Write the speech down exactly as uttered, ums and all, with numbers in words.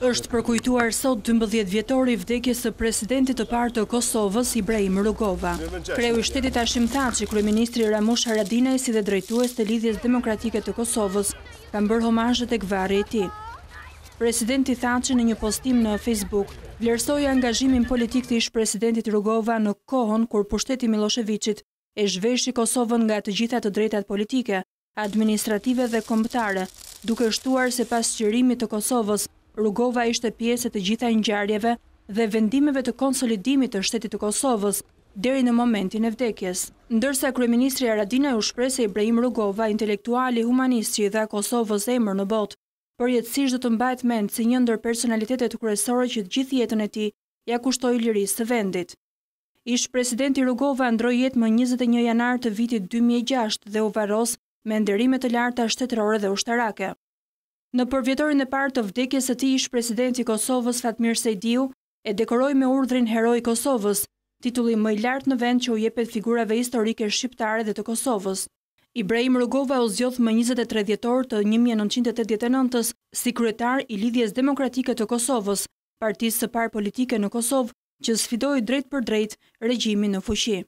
Është përkujtuar sot dymbëdhjetë vjetori vdekjes së presidentit të parë të Kosovës, Ibrahim Rugova. Kreu i shtetit Hashim Thaçi, kryeministri Ramush Haradinaj si dhe drejtues të Lidhjes Demokratike të Kosovës kanë bërë homazhe tek varri i tij. Presidenti Thaçi në një postim në Facebook vlerësoi angazhimin politik të ish-presidentit Rugova në kohën kur pushteti Milosheviçit e zhveshi Kosovën nga të gjitha të drejtat politike, administrative dhe kombëtare, duke shtuar se pas qërimit të Kosovës, Rugova ishte pjesë e të gjitha ngjarjeve dhe vendimeve të konsolidimit të shtetit të Kosovës deri në momentin e vdekjes. Ndërsa kryeministri Radina u shpreh se Ibrahim Rugova, intelektuali humanist që i dha Kosovës emër në botë, përjetësisht do të mbahet mend si një ndër personalitetet kryesore që të gjithë jetën e tij ja kushtoi lirisë së vendit. Ish-presidenti Rugova ndroi jetë më njëzet e një janar të vitit dy mijë e gjashtë dhe u varros me nderime të larta shtetërore dhe ushtarake. Në përvjetorin e parë të vdekjes së tij, ish-presidenti i Kosovës Fatmir Sejdiu e dekoroi me urdhrin Heroi i Kosovës, titulli më i lartë në vend që u jepet figurave historike shqiptare dhe të Kosovës. Ibrahim Rugova u zgjodh më njëzet e tre dhjetor të një mijë e nëntëqind e tetëdhjetë e nëntës si kryetar i Lidhjes Demokratike të Kosovës, partisë së parë politike në Kosovë që sfidoi drejt për drejt regjimin në fuqi.